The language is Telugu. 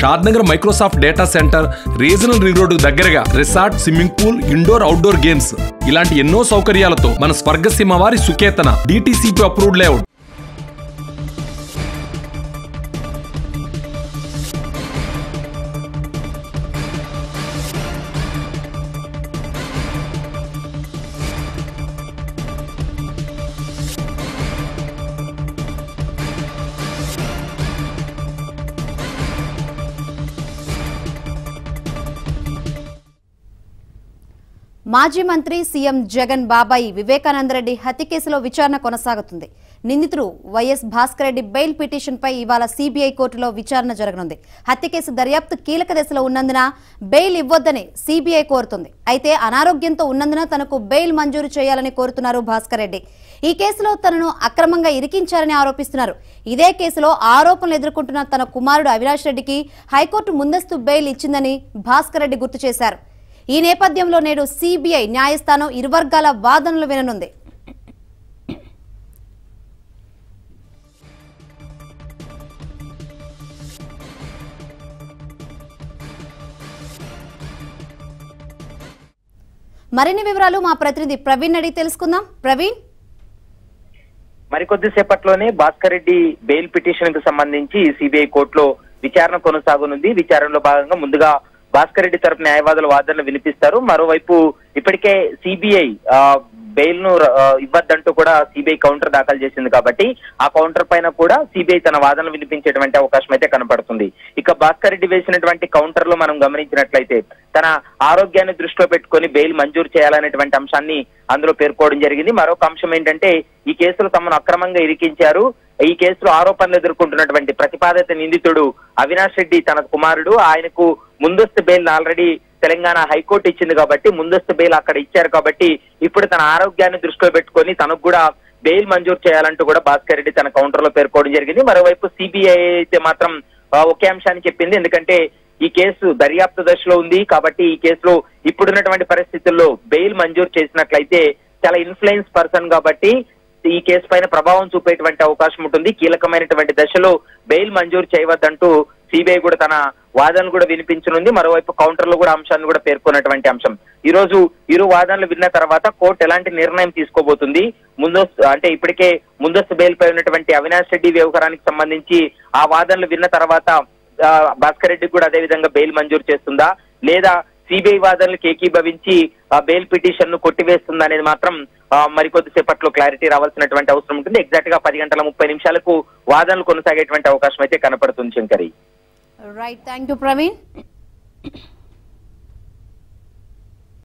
Shadnagar Microsoft Data Center, Regional Ring Road Daggara, Resort, Swimming Pool, Indoor Outdoor Games. Ilanti Enno Saukaryalato, Mana Swargasimhavari Suketana, DTCP approved layout. Majimantri CM Jagan Babai Vivekananda Reddy Hati Kesilo Vicharana Konasagagutundi. Ninditulu Vyas Bhaskar Reddy bail petition pai ivala CBI కోర్టులో విచారణ జరగనుంది. హత్య కేసు దర్యాప్తు కీలక దశలో ఉన్నందున బెయిల్ ఇవ్వొద్దని CBI కోరుతుంది. అయితే అనారోగ్యంతో ఉన్నందున తనకు బెయిల్ మంజూరు చేయాలని కోరుతున్నారు భాస్కర్ రెడ్డి. ఈ కేసులో తనను అక్రమంగా ఇరికించారని ఆరోపిస్తున్నారు. ఇదే కేసులో ఆరోపణలు ఎదుర్కొంటున్న తన కుమారుడు అవినాష్ రెడ్డికి హైకోర్టు ముందస్తు బెయిల్ ఇచ్చిందని భాస్కర్ రెడ్డి గుర్తు చేశారు. ఈ నేపథ్యంలో నేడు CBI న్యాయస్థానం ఇరు వర్గాల వాదనలు విననుంది. మరిన్ని వివరాలు మా ప్రతినిధి ప్రవీణ్ అడిగి తెలుసుకుందాం. ప్రవీణ్, మరికొద్ది సేపట్లోనే భాస్కర్ రెడ్డి బెయిల్ పిటిషన్ కు సంబంధించి CBI కోర్టులో విచారణ కొనసాగనుంది. విచారణలో భాగంగా ముందుగా భాస్కర్ రెడ్డి తరపు న్యాయవాదుల వాదనలు వినిపిస్తారు. మరోవైపు ఇప్పటికే CBI బెయిల్ ను ఇవ్వద్దంటూ కూడా CBI కౌంటర్ దాఖలు చేసింది కాబట్టి ఆ కౌంటర్ పైన కూడా CBI తన వాదనలు వినిపించేటువంటి అవకాశం అయితే కనపడుతుంది. ఇక భాస్కర్ రెడ్డి వేసినటువంటి కౌంటర్ లో మనం గమనించినట్లయితే తన ఆరోగ్యాన్ని దృష్టిలో పెట్టుకొని బెయిల్ మంజూరు చేయాలనేటువంటి అంశాన్ని అందులో పేర్కోవడం జరిగింది. మరొక అంశం ఏంటంటే ఈ కేసులో తమను అక్రమంగా ఇరికించారు. ఈ కేసులో ఆరోపణలు ఎదుర్కొంటున్నటువంటి ప్రతిపాదిత నిందితుడు అవినాష్ రెడ్డి తన కుమారుడు. ఆయనకు ముందస్తు బెయిల్ ఆల్రెడీ తెలంగాణ హైకోర్టు ఇచ్చింది కాబట్టి ముందస్తు బెయిల్ అక్కడ ఇచ్చారు కాబట్టి ఇప్పుడు తన ఆరోగ్యాన్ని దృష్టిలో పెట్టుకొని తనకు కూడా బెయిల్ మంజూరు చేయాలంటూ కూడా భాస్కర్ రెడ్డి తన కౌంటర్ లో పేర్కోవడం జరిగింది. మరోవైపు CBI అయితే మాత్రం ఒకే అంశాన్ని చెప్పింది. ఎందుకంటే ఈ కేసు దర్యాప్తు దశలో ఉంది కాబట్టి ఈ కేసులో ఇప్పుడున్నటువంటి పరిస్థితుల్లో బెయిల్ మంజూరు చేసినట్లయితే చాలా ఇన్ఫ్లుయెన్స్ పర్సన్ కాబట్టి ఈ కేసు పైన ప్రభావం చూపేటువంటి అవకాశం ఉంటుంది. కీలకమైనటువంటి దశలో బెయిల్ మంజూరు చేయవద్దంటూ CBI కూడా తన వాదనలు కూడా వినిపించనుంది. మరోవైపు కౌంటర్ లో కూడా అంశాన్ని కూడా పేర్కొన్నటువంటి అంశం. ఈ రోజు ఇరు వాదనలు విన్న తర్వాత కోర్టు ఎలాంటి నిర్ణయం తీసుకోబోతుంది, ముందస్తు అంటే ఇప్పటికే ముందస్తు బెయిల్ పై ఉన్నటువంటి అవినాష్ రెడ్డి వ్యవహారానికి సంబంధించి ఆ వాదనలు విన్న తర్వాత భాస్కర్ రెడ్డి కూడా అదే విధంగా బెయిల్ మంజూరు చేస్తుందా లేదా CBI వాదనలు ఏకీభవించి ఆ బెయిల్ పిటిషన్ ను కొట్టివేస్తుందా అనేది మాత్రం మరికొద్దిసేపట్లో క్లారిటీ రావాల్సినటువంటి అవసరం ఉంటుంది. ఎగ్జాక్ట్ గా 10:30 వాదనలు కొనసాగేటువంటి అవకాశం అయితే కనపడుతుంది. Shankari, right, thank you Praveen.